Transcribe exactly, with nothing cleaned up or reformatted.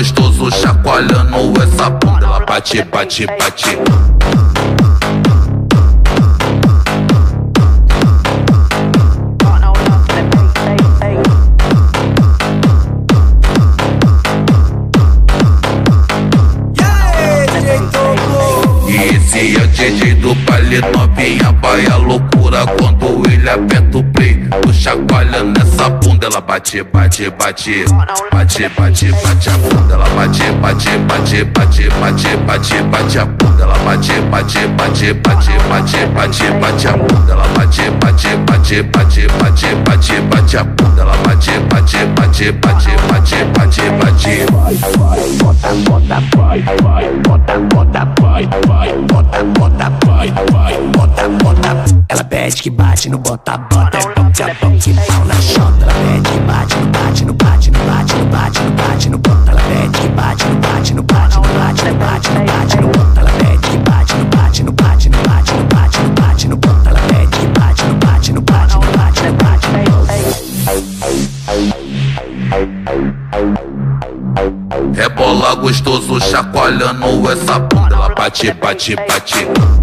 gostoso chacoalhando essa bunda. Ela bate, bate, bate. E é o D J do baile, novinha, vai a loucura quando ele aperta o play. Tu chacoalha nessa bunda, ela bate, bate, bate. Bate, bate, bate a bunda, ela bate, bate, bate, bate, bate, bate, bate a bunda, ela bate, bate, bate, bate, bate, bate, bate a bunda, ela bate, bate, bate, bate, bate, bate, bate a bunda, ela bate, bate, bate, bate, bate, bate, bate. Vai, vai, bota, bota, vai, vai, bota, bota, vai, vai. Bota, bota, vai, vai, bota, bota. Ela pede que bate no bota, bota. É pão, que é pão, que pau na chota. Ela pede que bate no bate, no bate, no bate, no bate, no bate, no bota. Ela pede que bate no bate, no bate, no bate, no bate, no bate, no bota. Ela pede que bate no bate, no bate, no bate, no bate, no bate, no bota. Ela pede que bate no bate, no bate, no bate, no bate, no bota. Rebola gostoso chacoalhando essa bunda. Bate, bate, bate.